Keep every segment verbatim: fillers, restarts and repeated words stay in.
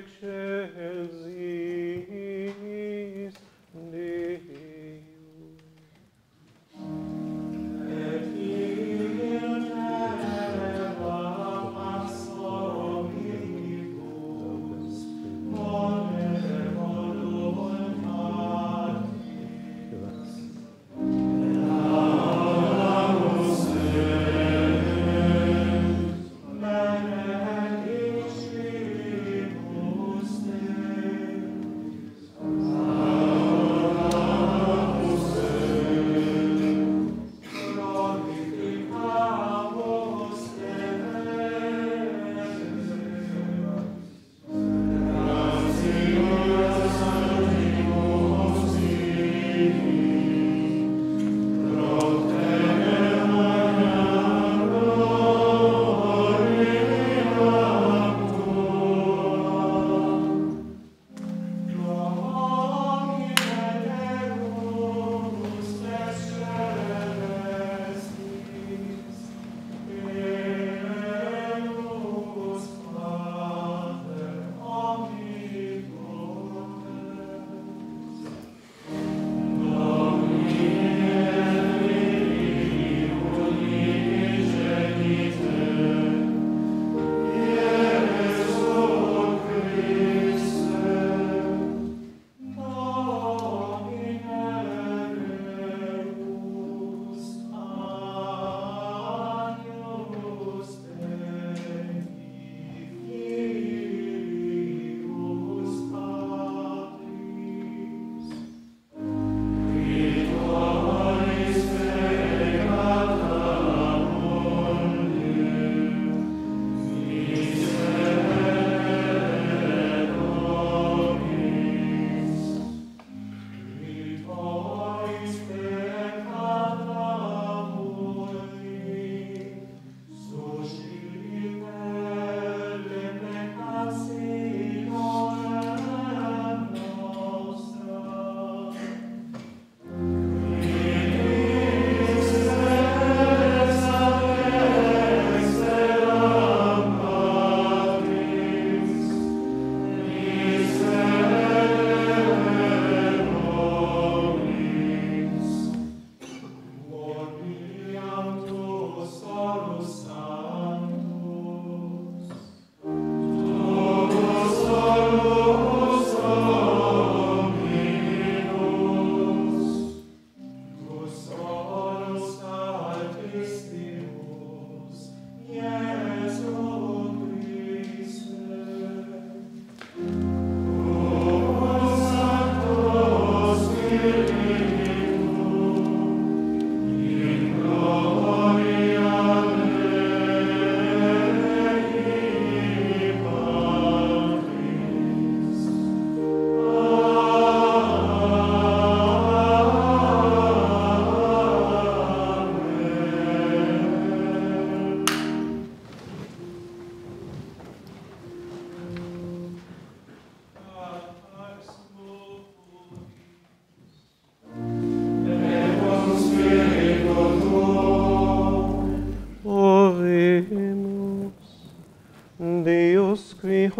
excelsis Dei.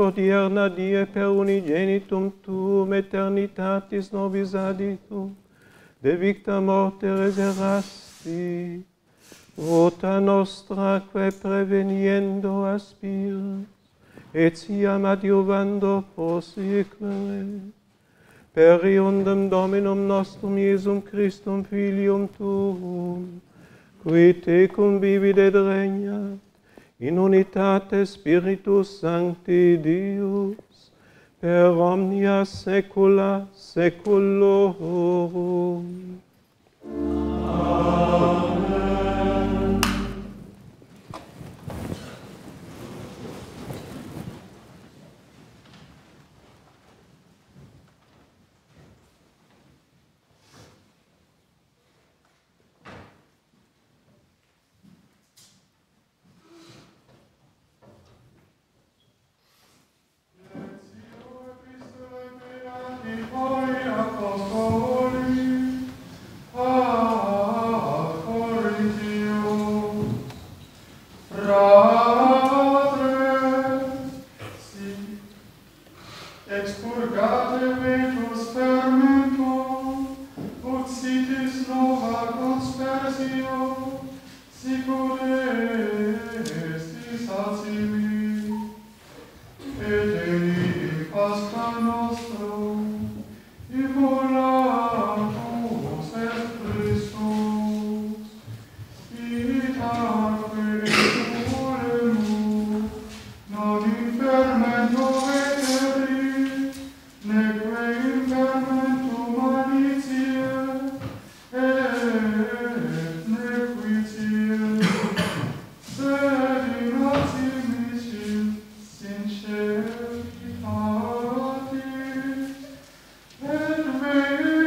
Odierna die per unigenitum tuum eternitatis nobis aditum, de victa morte reserasti, rota nostra quae preveniendo aspiras, etiam adiuvando prosequere. Periundum Dominum nostrum Iesum Christum Filium tuum, qui tecum vivit et regnat, in unitate Spiritus Sancti Deus, per omnia saecula saeculorum. Amen. Gloria, glory, ah. purgate vetus fermentum, ut sitis nova conspersio, sicur estis asimi, et enim Pascha nostrum, immolatus et Christus, imitaque turemus, non in fermento veteri, neque in fermentum manitie, et nequitie, sed in asimici sinceritatis, et vei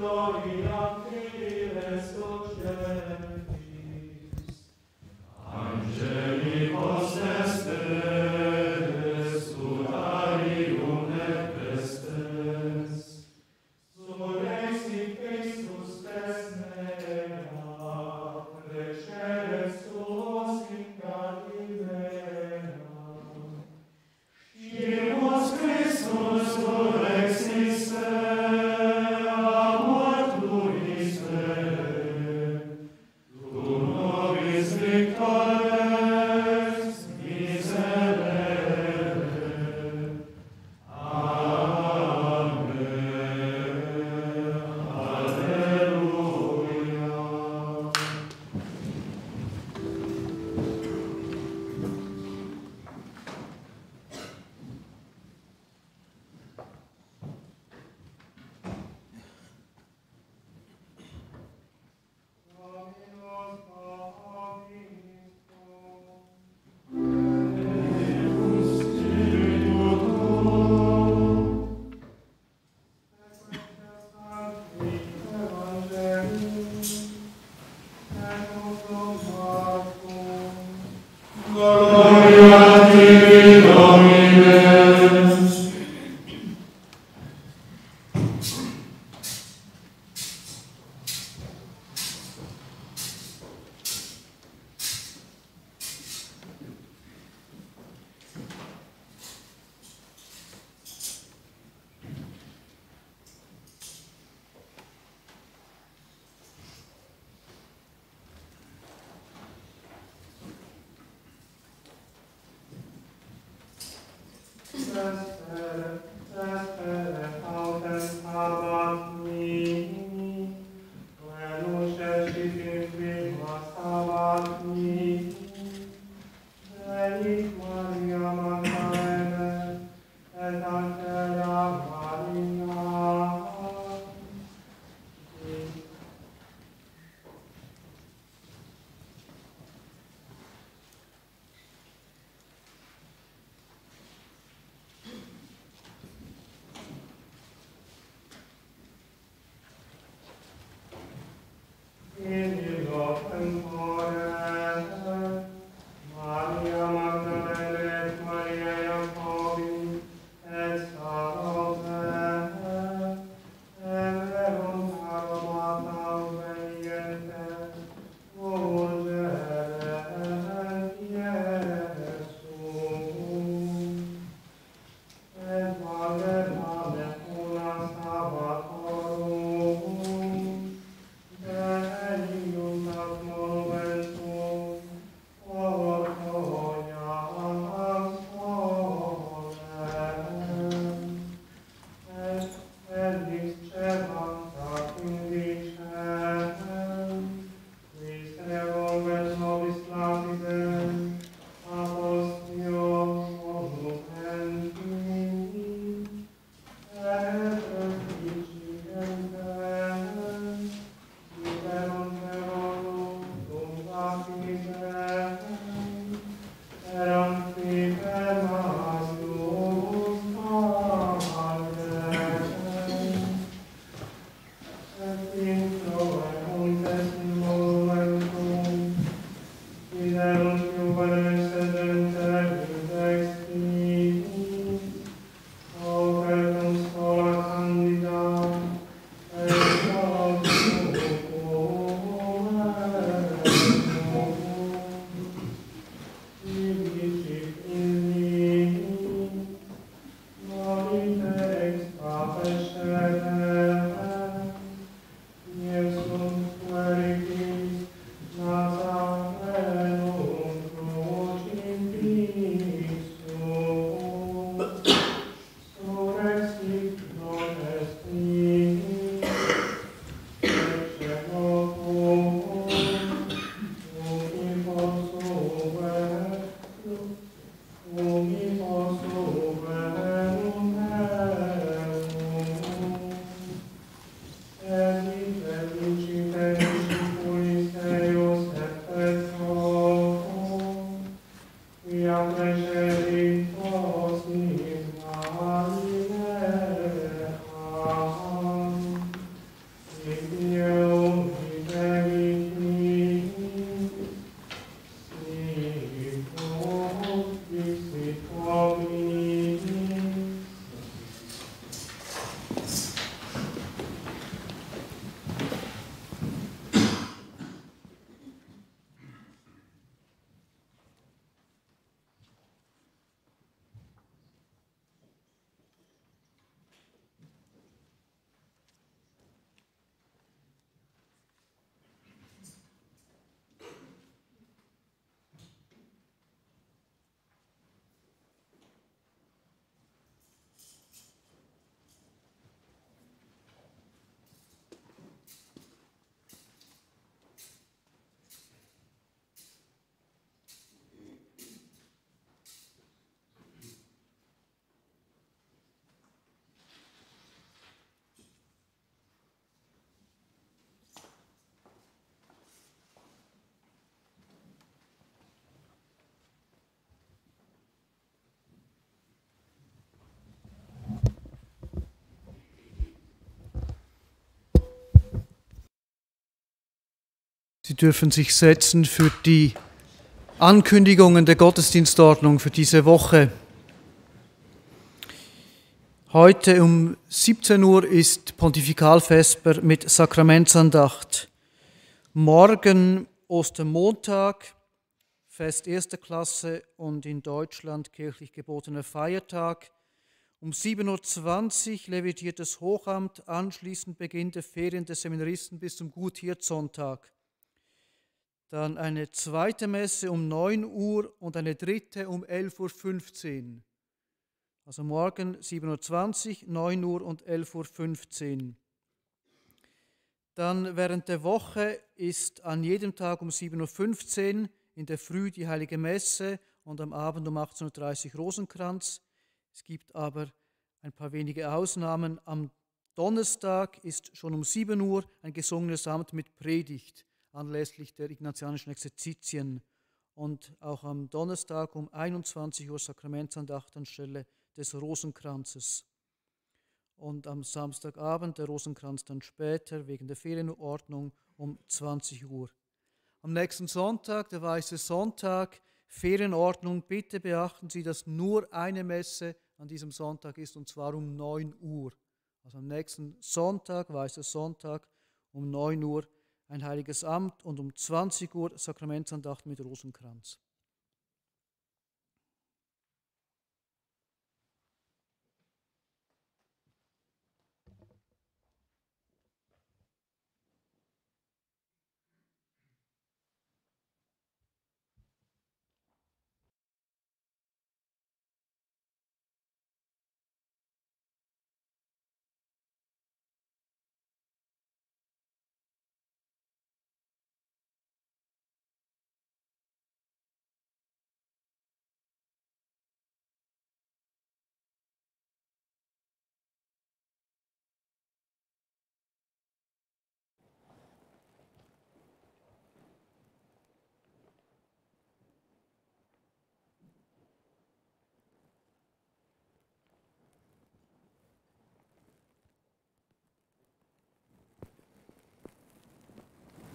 gloria fideles ocelis. Angeli post estes, sudarium et vestes, soles Christus tes nea, recedes suos in Galilea. Scimus Christus ur existere, amor tuis te, Sie dürfen sich setzen für die Ankündigungen der Gottesdienstordnung für diese Woche. Heute um siebzehn Uhr ist Pontifikalvesper mit Sakramentsandacht. Morgen Ostermontag, Fest erster Klasse und in Deutschland kirchlich gebotener Feiertag. Um sieben Uhr zwanzig levitiert das Hochamt, anschließend Beginn der Ferien der Seminaristen bis zum Guthirtsonntag. Dann eine zweite Messe um neun Uhr und eine dritte um elf Uhr fünfzehn. Also morgen sieben Uhr zwanzig, neun Uhr und elf Uhr fünfzehn. Dann während der Woche ist an jedem Tag um sieben Uhr fünfzehn in der Früh die Heilige Messe und am Abend um achtzehn Uhr dreißig Rosenkranz. Es gibt aber ein paar wenige Ausnahmen. Am Donnerstag ist schon um sieben Uhr ein gesungenes Amt mit Predigt anlässlich der ignatianischen Exerzitien. Und auch am Donnerstag um einundzwanzig Uhr Sakramentsandacht anstelle des Rosenkranzes. Und am Samstagabend der Rosenkranz dann später wegen der Ferienordnung um zwanzig Uhr. Am nächsten Sonntag, der Weiße Sonntag, Ferienordnung, bitte beachten Sie, dass nur eine Messe an diesem Sonntag ist und zwar um neun Uhr. Also am nächsten Sonntag, Weißer Sonntag, um neun Uhr ein Heiliges Amt und um zwanzig Uhr Sakramentsandacht mit Rosenkranz.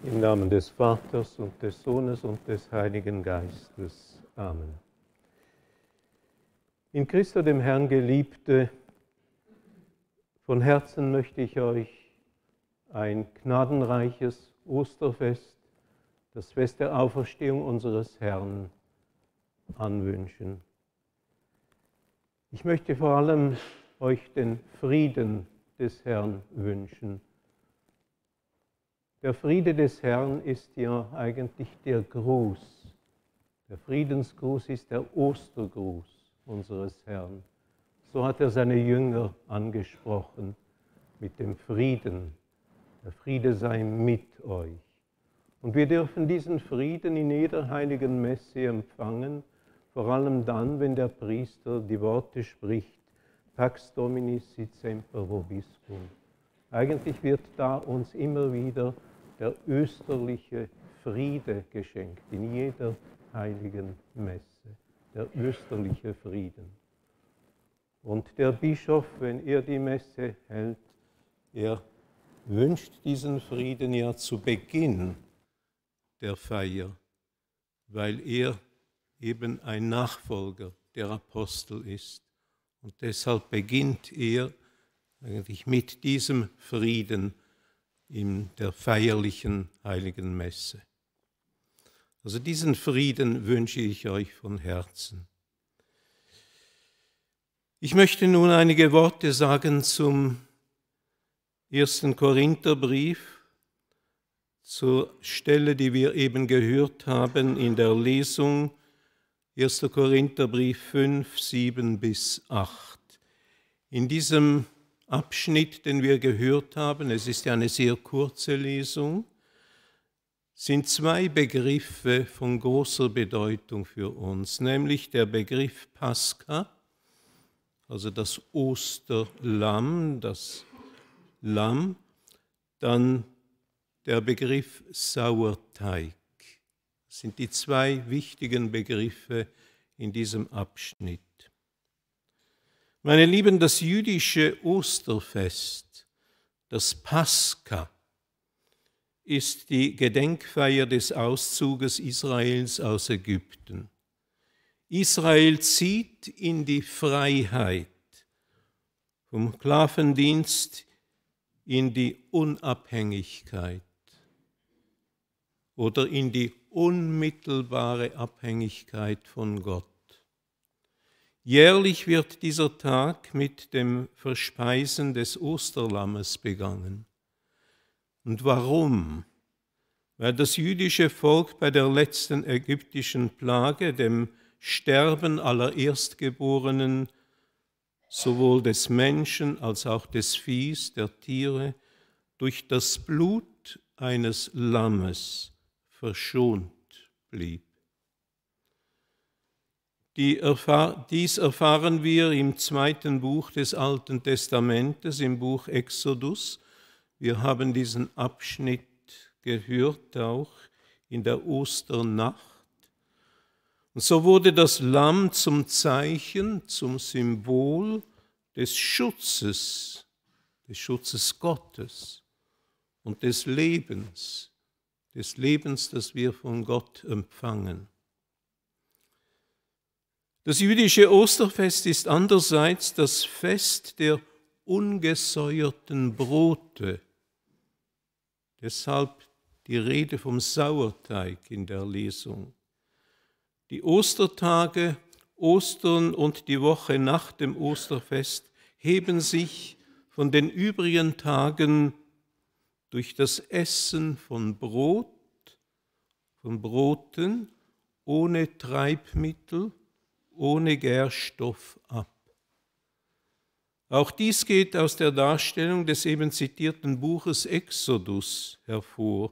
Im Namen des Vaters und des Sohnes und des Heiligen Geistes. Amen. In Christo dem Herrn, Geliebte, von Herzen möchte ich euch ein gnadenreiches Osterfest, das Fest der Auferstehung unseres Herrn, anwünschen. Ich möchte vor allem euch den Frieden des Herrn wünschen. Der Friede des Herrn ist ja eigentlich der Gruß. Der Friedensgruß ist der Ostergruß unseres Herrn. So hat er seine Jünger angesprochen mit dem Frieden. Der Friede sei mit euch. Und wir dürfen diesen Frieden in jeder heiligen Messe empfangen, vor allem dann, wenn der Priester die Worte spricht, Pax Domini sit semper vobiscum. Eigentlich wird da uns immer wieder der österliche Friede geschenkt, in jeder heiligen Messe, der österliche Frieden. Und der Bischof, wenn er die Messe hält, er wünscht diesen Frieden ja zu Beginn der Feier, weil er eben ein Nachfolger der Apostel ist. Und deshalb beginnt er eigentlich mit diesem Frieden in der feierlichen heiligen Messe. Also diesen Frieden wünsche ich euch von Herzen. Ich möchte nun einige Worte sagen zum ersten Korintherbrief, zur Stelle, die wir eben gehört haben in der Lesung, erster Korintherbrief fünf, sieben bis acht. In diesem Abschnitt, den wir gehört haben, es ist ja eine sehr kurze Lesung, sind zwei Begriffe von großer Bedeutung für uns, nämlich der Begriff Pascha, also das Osterlamm, das Lamm, dann der Begriff Sauerteig. Das sind die zwei wichtigen Begriffe in diesem Abschnitt. Meine Lieben, das jüdische Osterfest, das Pascha, ist die Gedenkfeier des Auszuges Israels aus Ägypten. Israel zieht in die Freiheit, vom Sklavendienst in die Unabhängigkeit oder in die unmittelbare Abhängigkeit von Gott. Jährlich wird dieser Tag mit dem Verspeisen des Osterlammes begangen. Und warum? Weil das jüdische Volk bei der letzten ägyptischen Plage, dem Sterben aller Erstgeborenen, sowohl des Menschen als auch des Viehs, der Tiere, durch das Blut eines Lammes verschont blieb. Die erfahr- dies erfahren wir im zweiten Buch des Alten Testamentes, im Buch Exodus. Wir haben diesen Abschnitt gehört, auch in der Osternacht. Und so wurde das Lamm zum Zeichen, zum Symbol des Schutzes, des Schutzes Gottes und des Lebens, des Lebens, das wir von Gott empfangen. Das jüdische Osterfest ist andererseits das Fest der ungesäuerten Brote. Deshalb die Rede vom Sauerteig in der Lesung. Die Ostertage, Ostern und die Woche nach dem Osterfest heben sich von den übrigen Tagen durch das Essen von Brot, von Broten ohne Treibmittel, ohne Gärstoff ab. Auch dies geht aus der Darstellung des eben zitierten Buches Exodus hervor.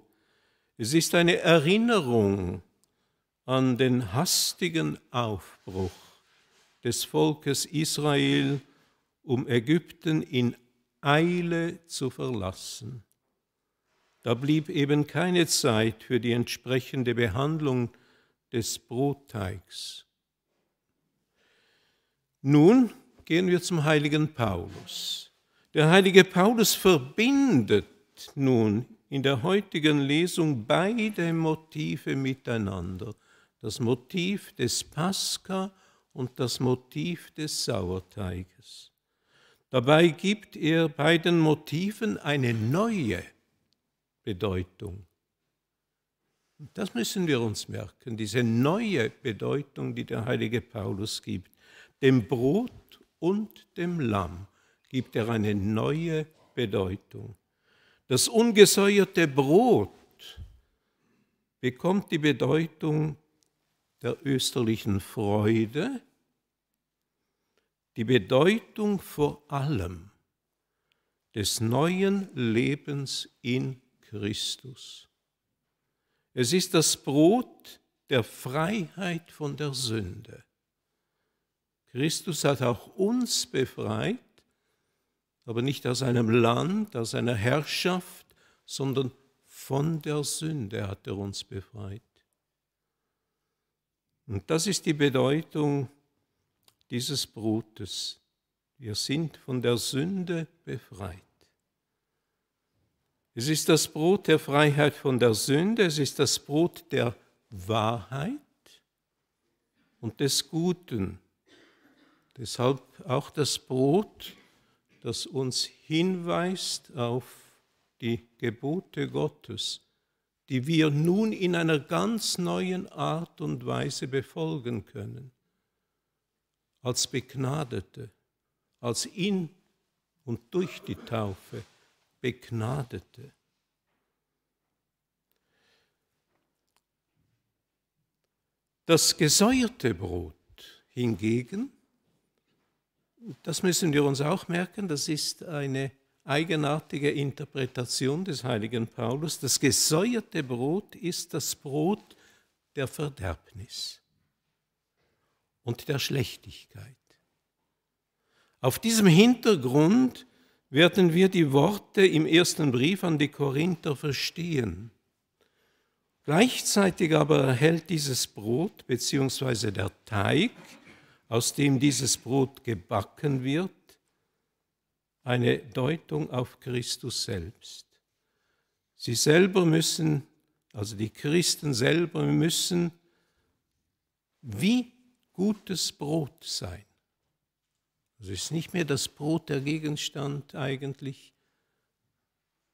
Es ist eine Erinnerung an den hastigen Aufbruch des Volkes Israel, um Ägypten in Eile zu verlassen. Da blieb eben keine Zeit für die entsprechende Behandlung des Brotteigs. Nun gehen wir zum heiligen Paulus. Der heilige Paulus verbindet nun in der heutigen Lesung beide Motive miteinander. Das Motiv des Pascha und das Motiv des Sauerteiges. Dabei gibt er beiden Motiven eine neue Bedeutung. Das müssen wir uns merken, diese neue Bedeutung, die der heilige Paulus gibt. Dem Brot und dem Lamm gibt er eine neue Bedeutung. Das ungesäuerte Brot bekommt die Bedeutung der österlichen Freude, die Bedeutung vor allem des neuen Lebens in Christus. Es ist das Brot der Freiheit von der Sünde. Christus hat auch uns befreit, aber nicht aus einem Land, aus einer Herrschaft, sondern von der Sünde hat er uns befreit. Und das ist die Bedeutung dieses Brotes. Wir sind von der Sünde befreit. Es ist das Brot der Freiheit von der Sünde, es ist das Brot der Wahrheit und des Guten. Deshalb auch das Brot, das uns hinweist auf die Gebote Gottes, die wir nun in einer ganz neuen Art und Weise befolgen können, als Begnadete, als in und durch die Taufe Begnadete. Das gesäuerte Brot hingegen, das müssen wir uns auch merken, das ist eine eigenartige Interpretation des heiligen Paulus. Das gesäuerte Brot ist das Brot der Verderbnis und der Schlechtigkeit. Auf diesem Hintergrund werden wir die Worte im ersten Brief an die Korinther verstehen. Gleichzeitig aber erhält dieses Brot bzw. der Teig, aus dem dieses Brot gebacken wird, eine Deutung auf Christus selbst. Sie selber müssen, also die Christen selber müssen wie gutes Brot sein. Es ist nicht mehr das Brot der Gegenstand eigentlich,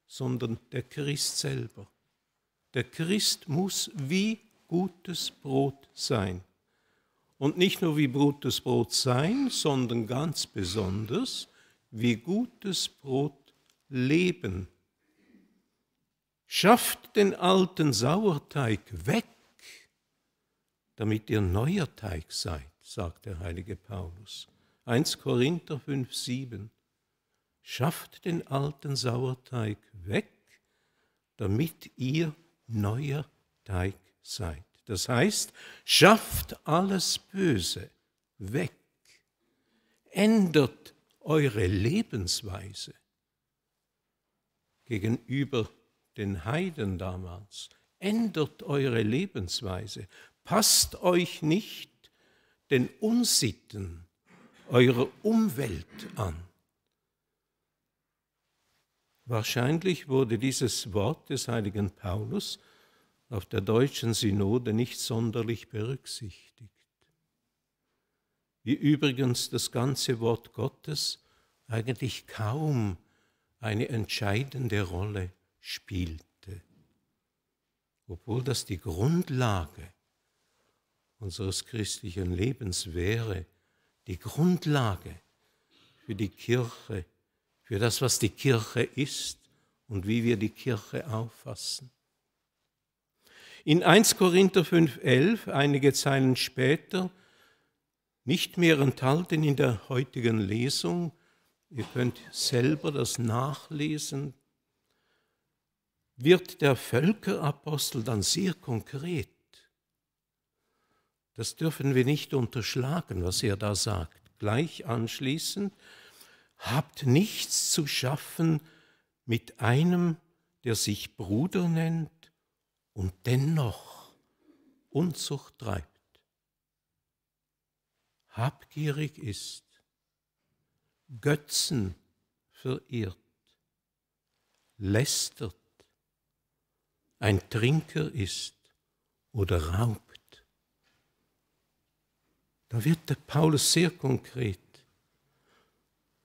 sondern der Christ selber. Der Christ muss wie gutes Brot sein. Und nicht nur wie gutes Brot sein, sondern ganz besonders wie gutes Brot leben. Schafft den alten Sauerteig weg, damit ihr neuer Teig seid, sagt der heilige Paulus. erster Korinther fünf, sieben. Schafft den alten Sauerteig weg, damit ihr neuer Teig seid. Das heißt, schafft alles Böse weg. Ändert eure Lebensweise gegenüber den Heiden damals. Ändert eure Lebensweise. Passt euch nicht den Unsitten eurer Umwelt an. Wahrscheinlich wurde dieses Wort des heiligen Paulus auf der deutschen Synode nicht sonderlich berücksichtigt. Wie übrigens das ganze Wort Gottes eigentlich kaum eine entscheidende Rolle spielte, obwohl das die Grundlage ist unseres christlichen Lebens wäre, die Grundlage für die Kirche, für das, was die Kirche ist und wie wir die Kirche auffassen. In erster Korinther fünf, elf, einige Zeilen später, nicht mehr enthalten in der heutigen Lesung, ihr könnt selber das nachlesen, wird der Völkerapostel dann sehr konkret. Das dürfen wir nicht unterschlagen, was er da sagt. Gleich anschließend, habt nichts zu schaffen mit einem, der sich Bruder nennt und dennoch Unzucht treibt, habgierig ist, Götzen verehrt, lästert, ein Trinker ist oder raubt. Da wird der Paulus sehr konkret.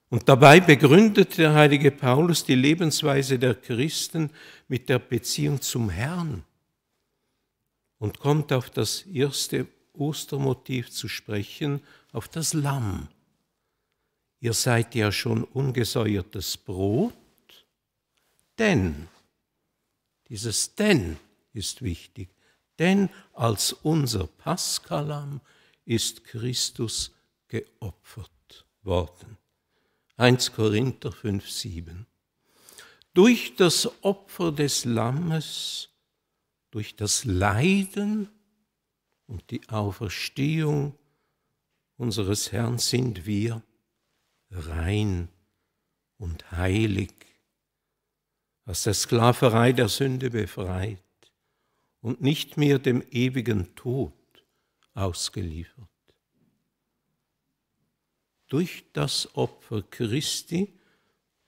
Und dabei begründet der heilige Paulus die Lebensweise der Christen mit der Beziehung zum Herrn und kommt auf das erste Ostermotiv zu sprechen, auf das Lamm. Ihr seid ja schon ungesäuertes Brot, denn, dieses denn ist wichtig, denn als unser Paschalamm ist Christus geopfert worden. erster Korinther fünf, sieben. Durch das Opfer des Lammes, durch das Leiden und die Auferstehung unseres Herrn sind wir rein und heilig, aus der Sklaverei der Sünde befreit und nicht mehr dem ewigen Tod ausgeliefert. Durch das Opfer Christi,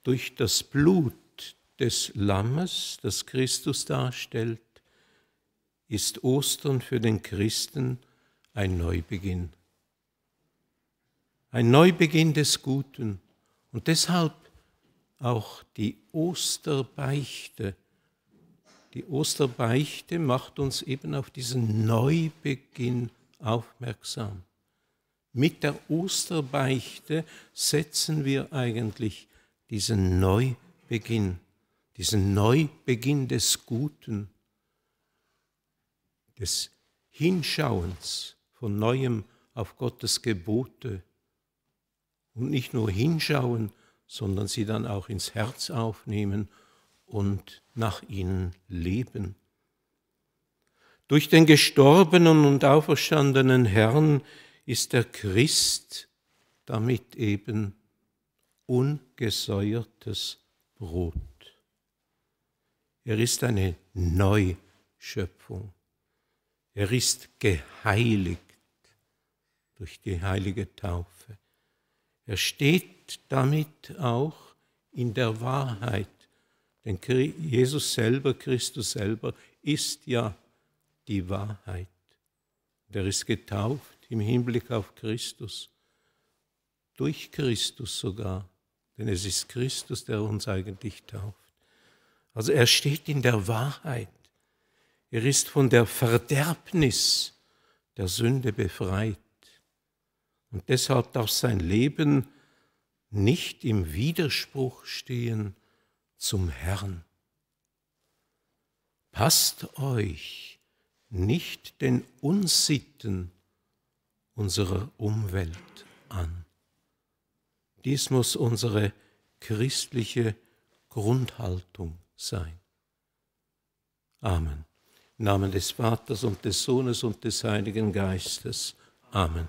durch das Blut des Lammes, das Christus darstellt, ist Ostern für den Christen ein Neubeginn. Ein Neubeginn des Guten und deshalb auch die Osterbeichte. Die Osterbeichte macht uns eben auf diesen Neubeginn aufmerksam. Mit der Osterbeichte setzen wir eigentlich diesen Neubeginn, diesen Neubeginn des Guten, des Hinschauens von Neuem auf Gottes Gebote und nicht nur hinschauen, sondern sie dann auch ins Herz aufnehmen und nach ihnen leben. Durch den gestorbenen und auferstandenen Herrn ist der Christ damit eben ungesäuertes Brot. Er ist eine Neuschöpfung. Er ist geheiligt durch die heilige Taufe. Er steht damit auch in der Wahrheit Denn Jesus selber, Christus selber, ist ja die Wahrheit. Der ist getauft im Hinblick auf Christus, durch Christus sogar, denn es ist Christus, der uns eigentlich tauft. Also er steht in der Wahrheit. Er ist von der Verderbnis der Sünde befreit. Und deshalb darf sein Leben nicht im Widerspruch stehen zum Herrn. Passt euch nicht den Unsitten unserer Umwelt an. Dies muss unsere christliche Grundhaltung sein. Amen. Im Namen des Vaters und des Sohnes und des Heiligen Geistes. Amen.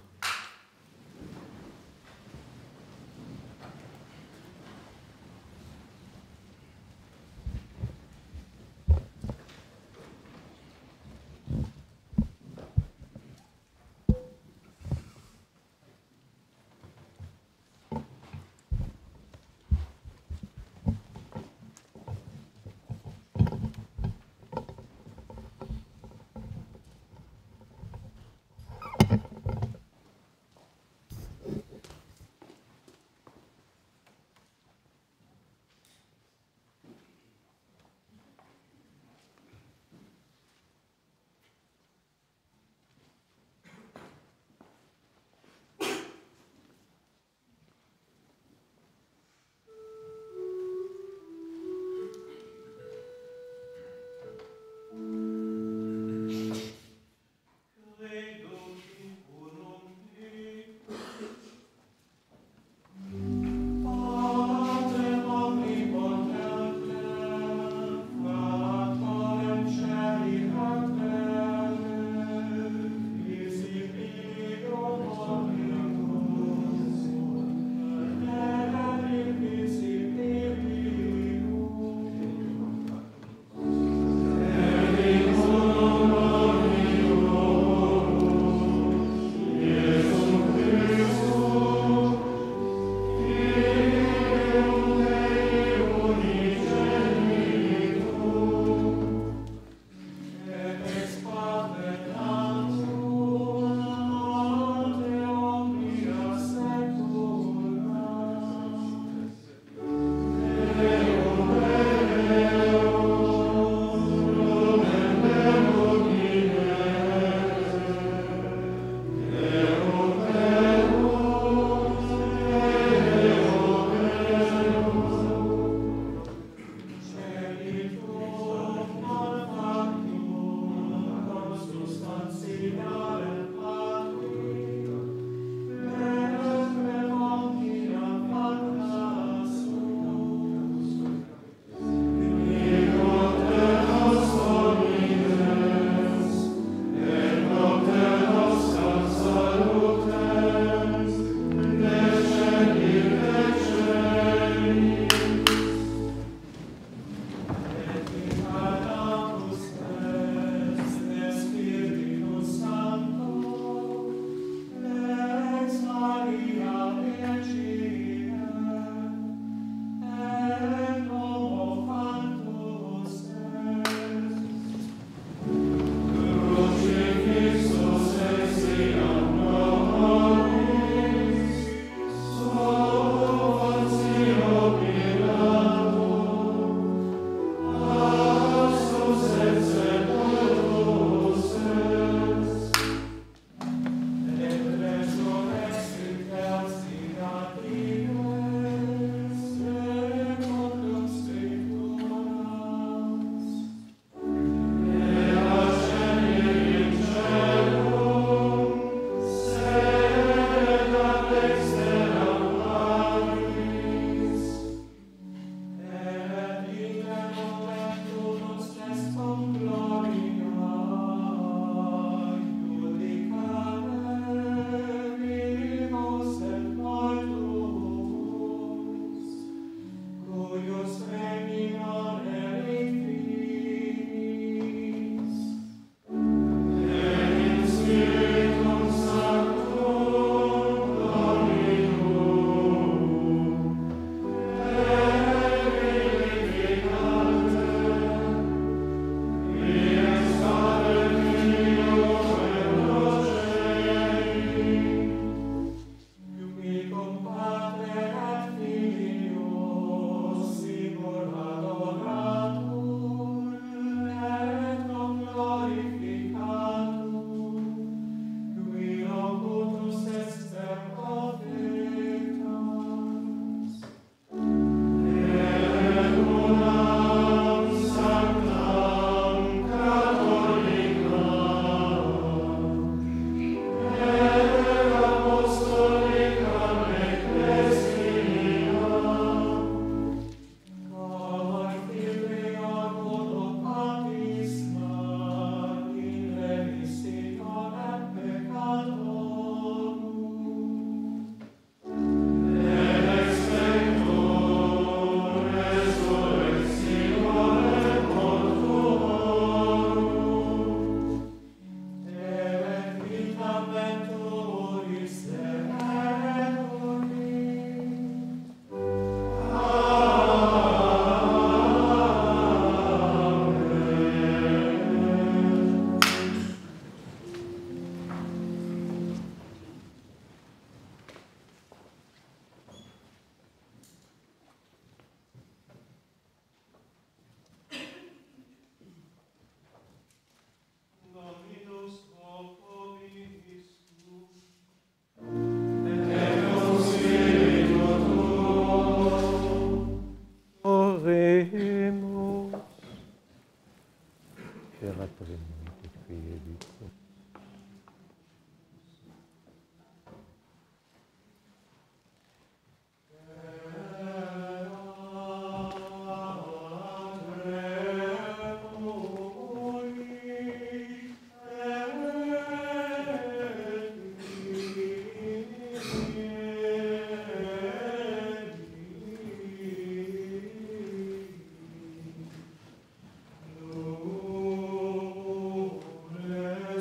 c'era tre minuti qui e dico.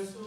So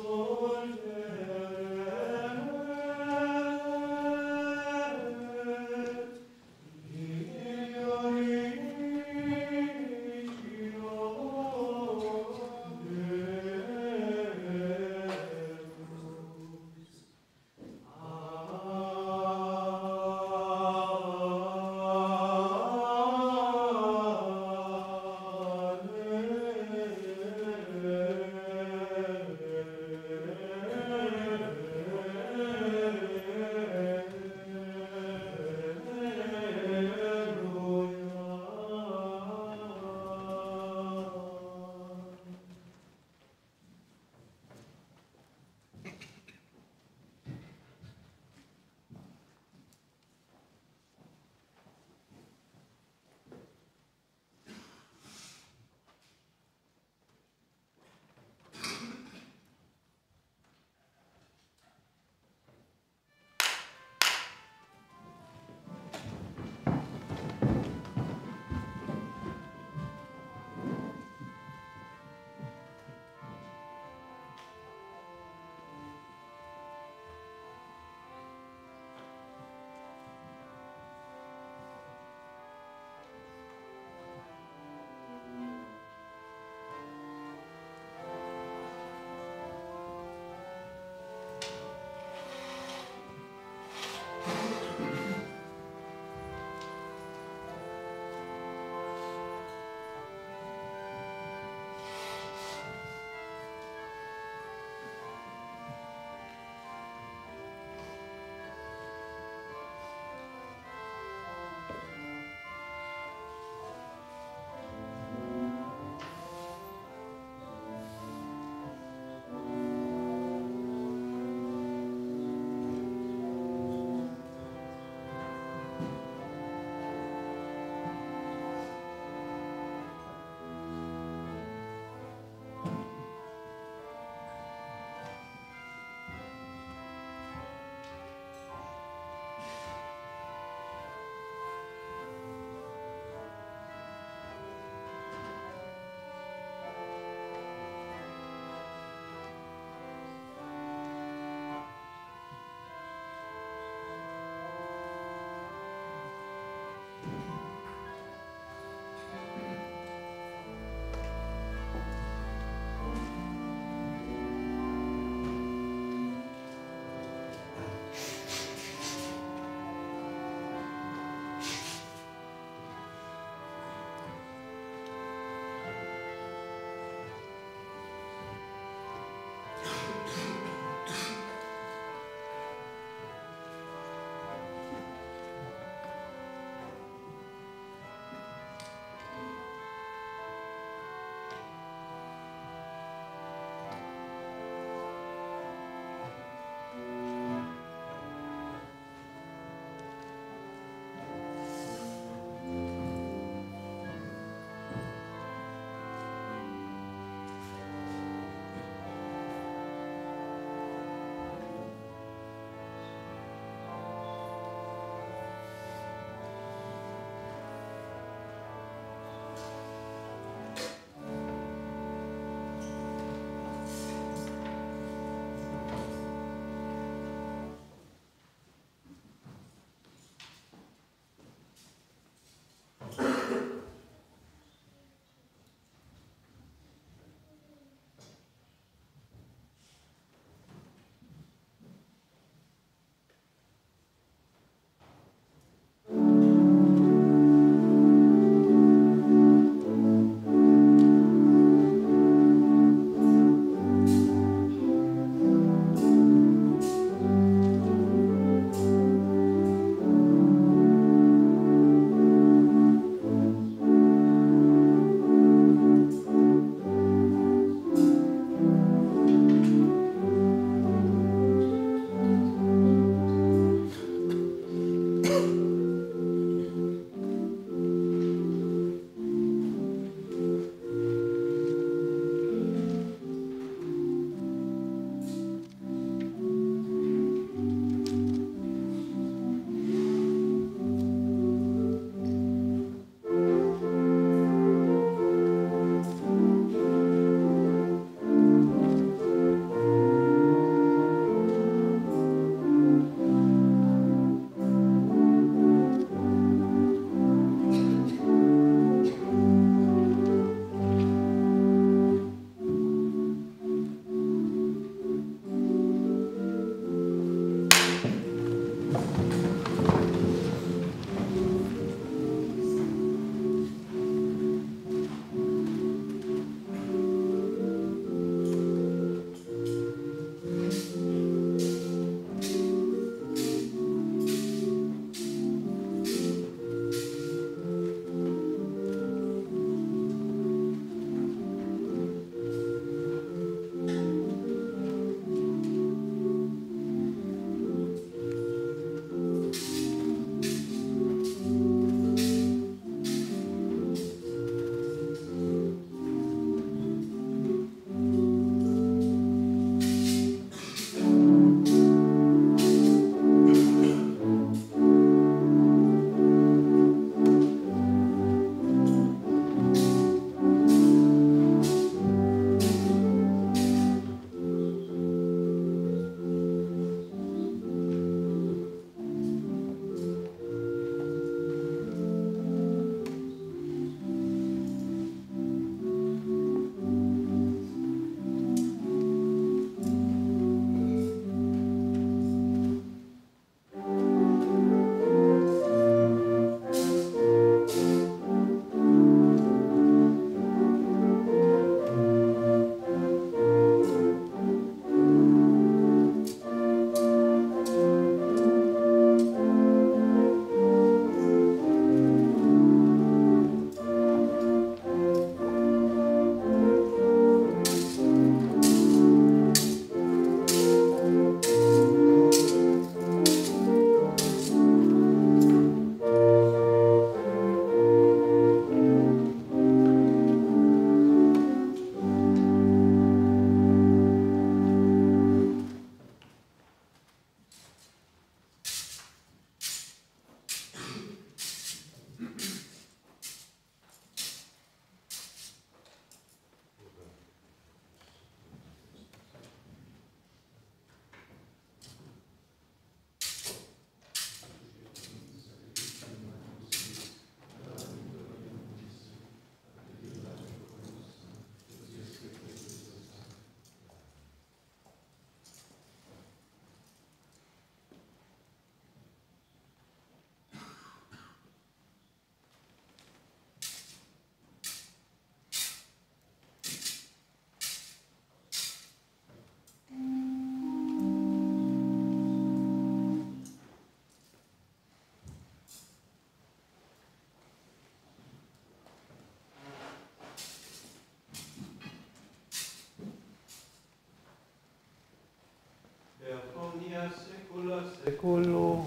seculorum.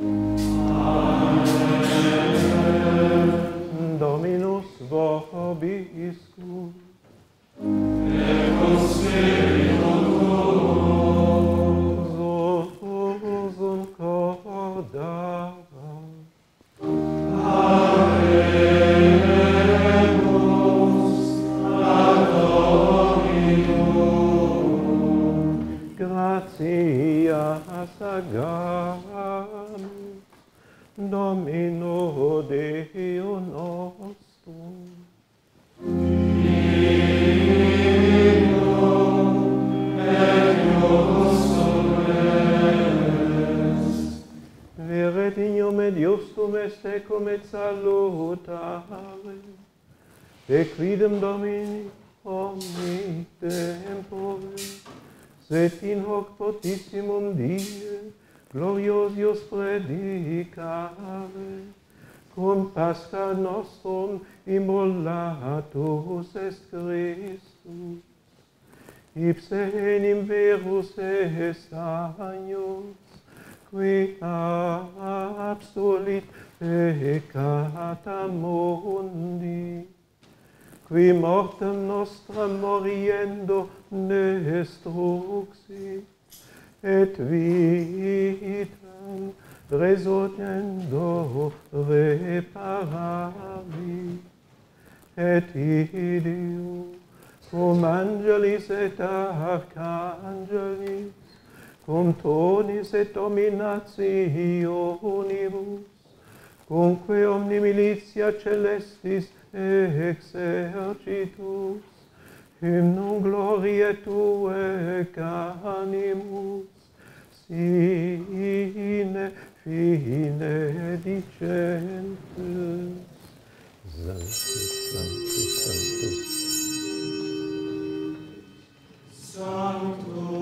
Amen. Dominus vobiscum. Et con spirito tuo. Sosum cordavam. Avemus ad Dominum. Gratias agam Domino Deo nostrum. Veret ignum et iustum est tecum et salutare, te quidem Domini omnitem povem, sed in hoc potissimum die gloriosius predicare, cum pascha nostrum immolatus est Christus, ipse enim verus est agnus, qui absolit peccata mundi, qui mortem nostram moriendo destruxit, et vitam resurgendo reparavit, et ideo cum angelis et arcangelis, cum tonis et dominationibus, cumque omni militia celestis exercitus, hymnum gloriae Tuae canimus, sine fine dicentus. Sanctus, Sanctus, Sanctus. Sanctus.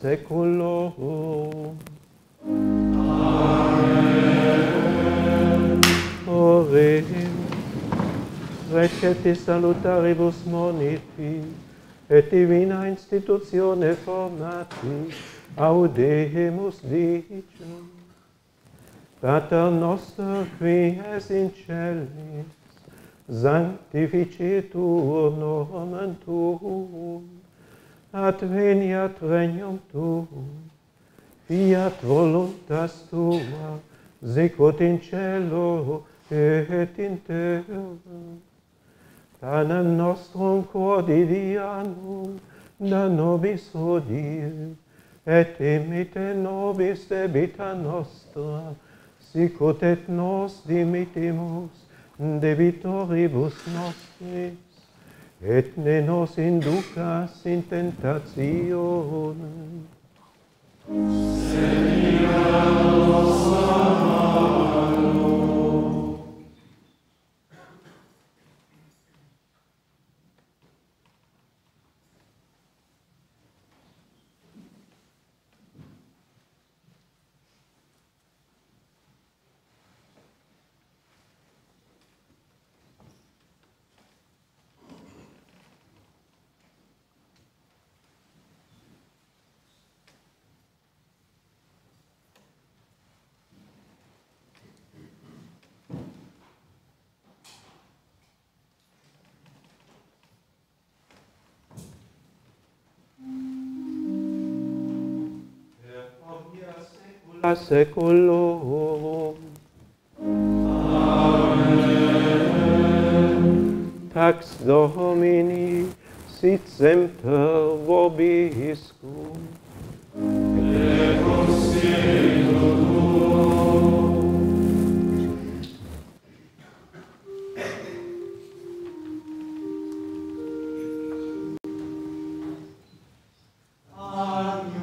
seculorum. Amen. Oremus. Receti salutaribus monifi, et divina institutione formati, audemus dicem. Pater noster, qui es in celis, sanctificetur nomen tuum, adveniat regnum tuum, fiat voluntas tua, sicut in cielo et in terra. Panem nostrum quotidianum da nobis hodie, et imite nobis debita nostra, sicut et nos dimitimus debitoribus nostris, et ne nos inducas in tentationem. Semia nos amaro. Seculorum. Amen. Pax Domini sit semper vobiscum. Et cum spiritu tuo. Amen.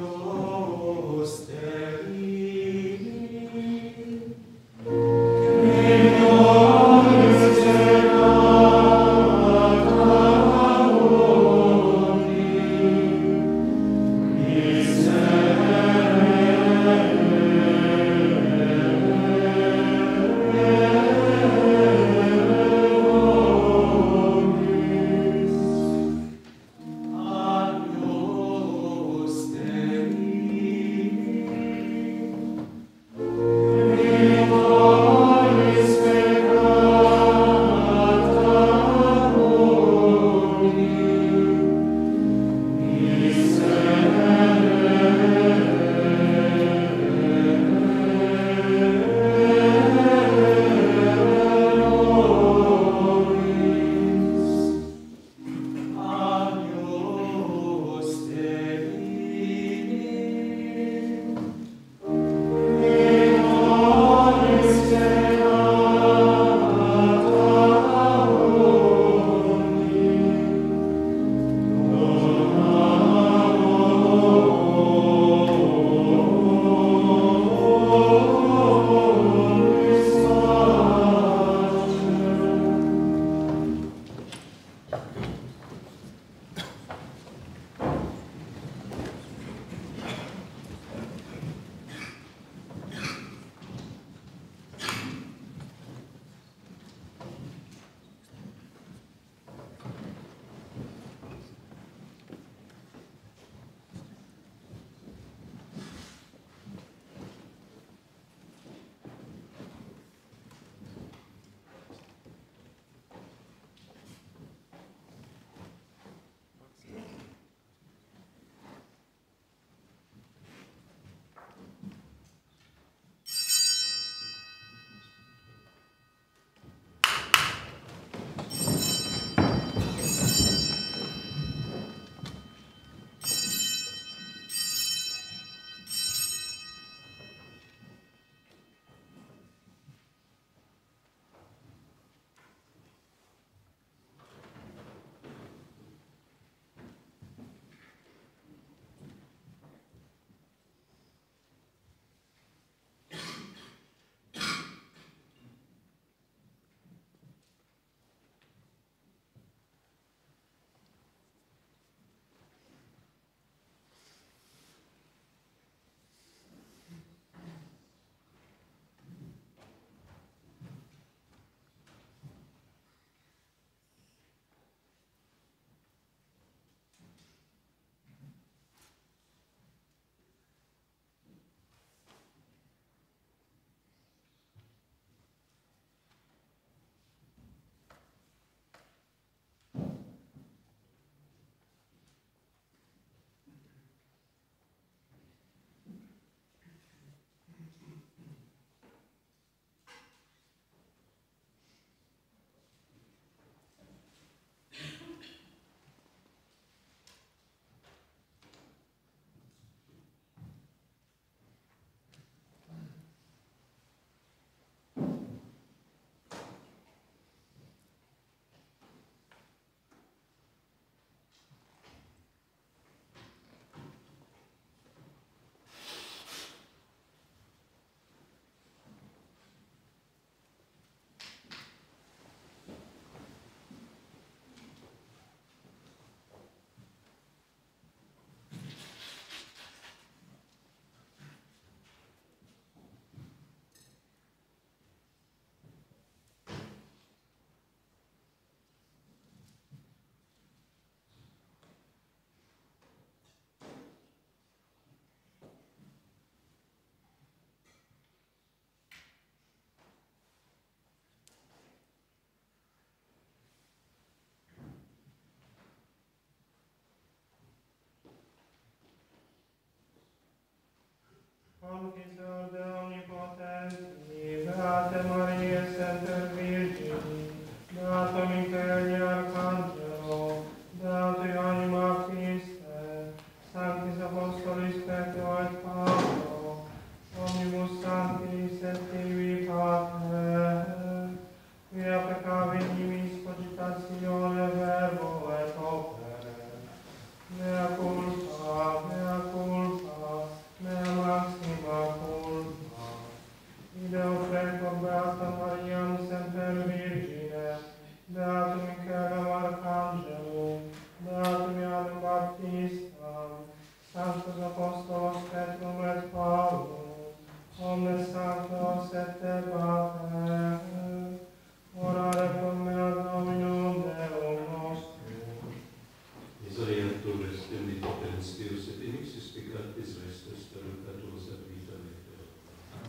Santa Maria, Santa Vergine, beato Michele Arcangelo, beato Anima Christe, Sanctis Apostolis Petro et Paolo, omnibus sanctis et tibi pater, quia peccavit nimis cogitatione verbo et opere, mea culpa, mea culpa, mea maxima culpa. Ideo prego beata Mariam semper Virgine, beatum Michelam Arcangelum, beatum Ioannem Baptistam, sanctos Apostolos Petrum et Paulum, omnes sanctos et te pater, orare pro mea Dominum Deum nostrum. Isaiah turres temnito perens Deus et inixis peccatis restus perucatus et vita veterum.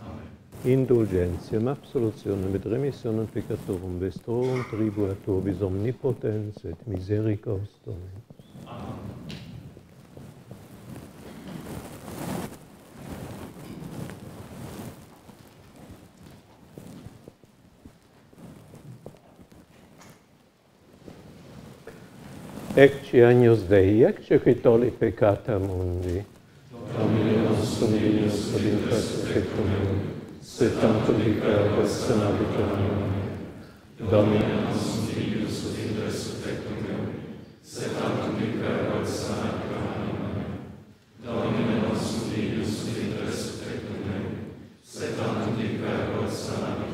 Amen. Indulgentium, absolutionem et remissionem peccatorum vestrorum tribuatur bis omnipotens et misericordias Dominus. Amen. Ecce Agnus Dei, ecce qui tollit peccata mundi. Domine nostrum, Deus, ad infasso peccatum, se tanto di cargo e sanabito mio. Domine nostrum, Deus, ad infasso peccatum, se tanto di cargo e sanabito mio. Domine nostrum, Deus, ad infasso peccatum, se tanto di cargo e sanabito mio.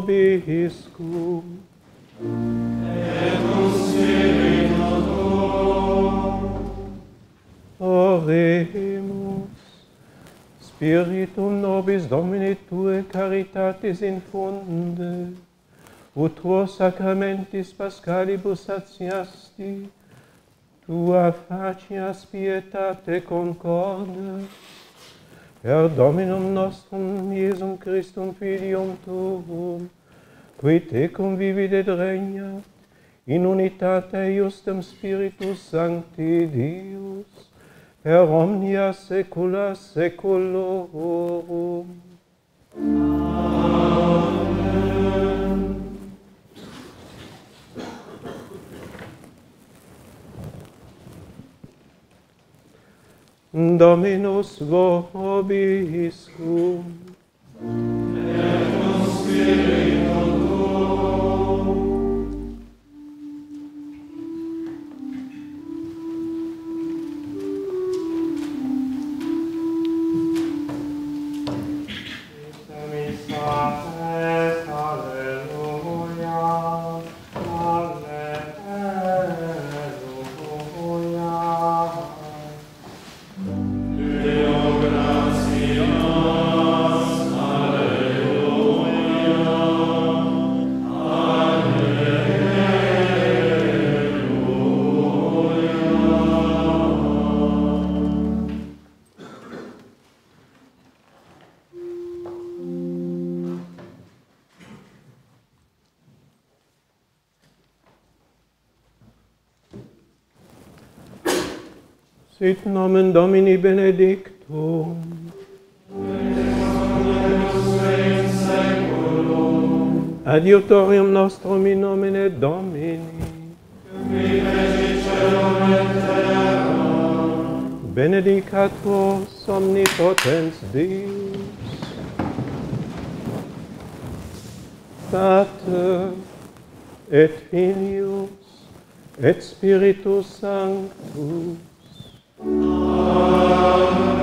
vobiscum. Et un spirito tuo. Oremus. Spiritum nobis Domini tue caritatis infunde, ut tuo sacramentis pascalibus satiasti, tua facias pietate concordes, per Dominum nostrum Iesum Christum Filium tuum, qui tecum vivit et regnat, in unitate justem Spiritus Sancti Deus, per omnia saecula saeculorum. Amen. Dominus vobiscum. Et tu spirito tuo. Sit nomen Domini benedictum. Adiutorium nostrum in nomine Domini. Benedicat vos omnipotens Deus. Pater et Filius et Spiritus Sanctus. Amen.